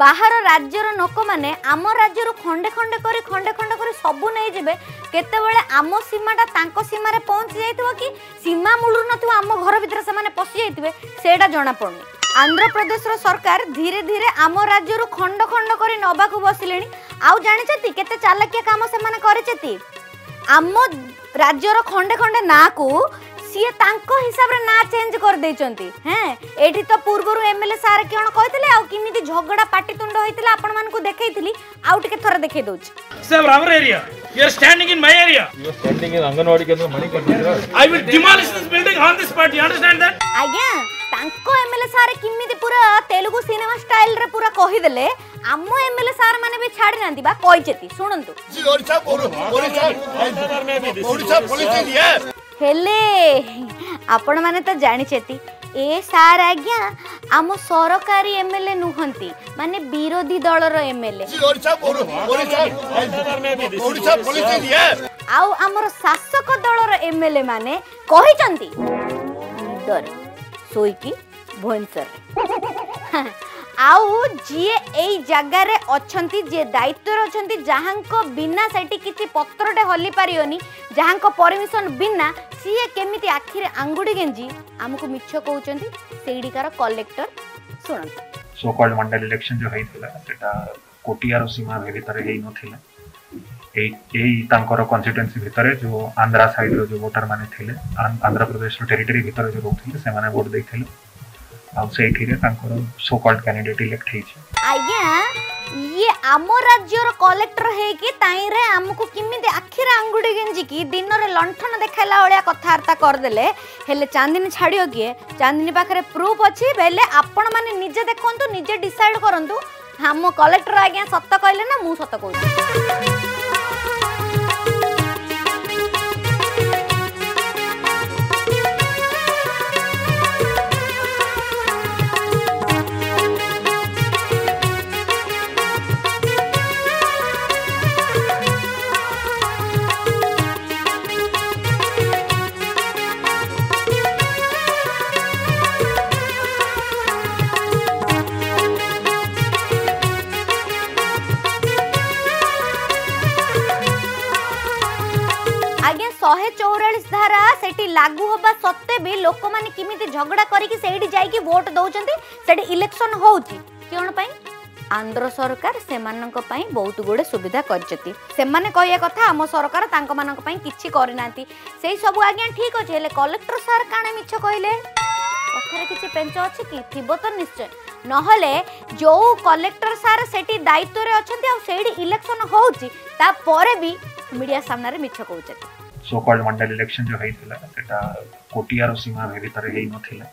बाहर राज्यर लोक मैंने आम राज्य खंडे खंडे कर सबू नहीं जाए केतबले आम सीमाटा तांको सीमा रे पहुंच जाइए कि सीमा मूलू न आम घर भर से पशि जाइए सेटा जना पड़नी। आंध्र प्रदेश रो सरकार धीरे धीरे आम राज्य खंड खंड कर नवाकू बसिले। आउ जानी के चालाकिया काम से माने करे आम राज्यर खंडे खंडे ना को सीए तांको हिसाब रे ना चेंज कर देचंती। हैं एठी तो पूर्वर एमएलए सारे कोन कहथिले आउ किमिति झगड़ा पाटीतुंड होइतिला आपण मान को देखैथिली आउ टिके थोर देखै दोछ। सर रामर area you are standing in my area you are standing in anganwadi केंद्र Manikantha. I will demolish this building on this part, you understand that. आज्ञा तांको एमएलए सारे किमिति पूरा तेलुगु सिनेमा स्टाइल रे पूरा कहि देले आमो एमएलए सार माने भी छाड़ नांती बा कहिचेती सुनंतु जी ओडिसा ओडिसा ओडिसा पुलिस लिया हेले आपण माने तो जानिचेती ए सार आज्ञा आम सरकारी एमएलए नुहंती माने विरोधी दलर एमएलए आउ आमर शासक दलर एमएलए माने कहिचंती दर सोईकी भुवनेश्वर आउ जी ए जगार अच्छी जी दायित्वर अच्छे जहाँ बिना सेठी किसी पत्रटे हली पारियोनी जहाँ परमिशन बिना सीए केमिति आखिरे आंगुड़ी गेंजी आमको मिछ कहउचंती सेडीकार कलेक्टर सुन सो कॉल्ड मंडल इलेक्शन जो हेतला सेटा कोटियार सीमा भीतर हेई नथिला एई एई तांकर कॉन्स्टिट्युएंसी भीतर जो आंध्र साइड रो जो वोटर माने थिले आंध्र प्रदेश रो टेरिटरी भीतर जो रोथिले से माने वोट देथिले आउ सेठी रे तांकर सो कॉल्ड कैंडिडेट इलेक्ट हेछि। आज्ञा ये आमो राज्यर कलेक्टर है कि ताई रे हमको किमिते आखिर आंगुड़ी गेंजी की दिन रे लंठन देखाला ओळिया कथार्ता कर देले हेले चांदनी छाड़ियो किए चांदनी पाखरे प्रूफ अछि बेले आपण माने निजे देखंतु निजे डिसाइड करंतु हमो कलेक्टर आज्ञा सत्य कहले ना मु सत्य कहू। आज्ञा 144 धारा सेठी लागू होबा सत्ते भी लोक माने किमिति झगड़ा करिकि सेठी जाईकि वोट दउचंती सेठी इलेक्शन होउची किण पई आंध्र सरकार सेमाननक पई बहुत गुडे सुविधा करचती सेमाने कहिया कथा हम सरकार तांक मानक पई किछि करिनांती सेही सब आज्ञा ठीक अछि हेले कलेक्टर सर काणे मिछ कहिले कथरे किछि पेंच अछि कि थिबो त निश्चय नहले जो कलेक्टर सर सेठी दायित्व रे अछंती आ सेठी इलेक्शन होउची ता परे भी मीडिया सामना रे मिछ कहउचती सो कॉल्ड मंडल इलेक्शन जो हेतला सेटा कोटियार सीमा भीतर हेई नथिला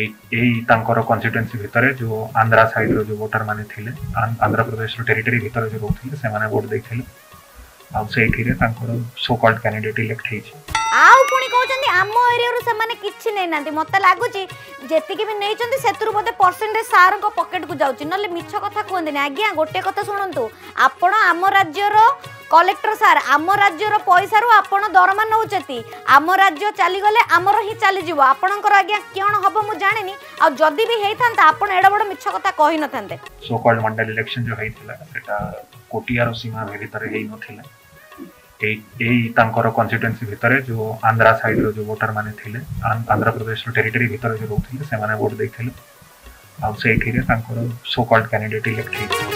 एई एई तांकर कॉन्स्टिट्युएंसी भीतर जो आंध्र साइड रो जो वोटर माने थिले आंध्र प्रदेश रो टेरिटरी भीतर जो रोथिले से माने वोट देथिले आ सेठी रे तांकर सो कॉल्ड कैंडिडेट इलेक्ट हेछि। आउ पुणी कहउचंदी आमो एरिया रो से माने किछि नै नांती मते लागुची जेतिके भी नैचंदी सेतुरु बोते परसेंटेज सार को पॉकेट को जाउची नले मिछ कथा कोंदिने। आज्ञा गोटे कथा सुनंतु आपण आम राज्य रो कलेक्टर सार आम राज्यर पैसार आपड़ दरमा नौचती आम राज्य चलीगले आमर ही चली आपणकर आज्ञा कौन हम मुझे जानी आदि भी होता आपड़ एड बड़ मिछ कथा कही न सो कॉल्ड मंडल इलेक्शन जो हेतला कोटियार सीमा भीतर हेई नथिला एई तांकर कॉन्स्टिट्युएंसी भीतर जो आंध्र साइड रो जो वोटर माने थिले आंध्र प्रदेश रो टेरिटरी भीतर जो रोथिले से माने वोट देथिले आ सेठी रे तांकर सो कॉल्ड कैंडिडेट इलेक्ट हेई।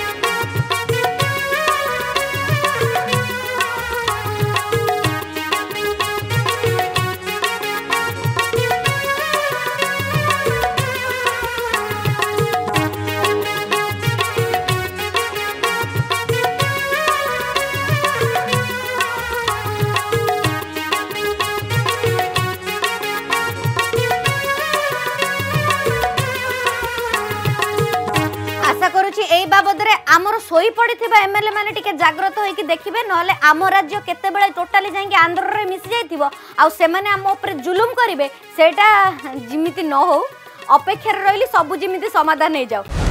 एई बाबद रे आमर सोई पड़ी थिबा एमएलए माने टिके जागृत होई कि देखिबे नहले आम राज्य केते बेले टोटली जाई कि आंध्र रे मिसि जाईथिबो आ से माने हम ऊपर जुलुम करिवे सेटा जिमिति न हो अपेक्षा रहिली सबु जिमिति समाधान नै जाओ।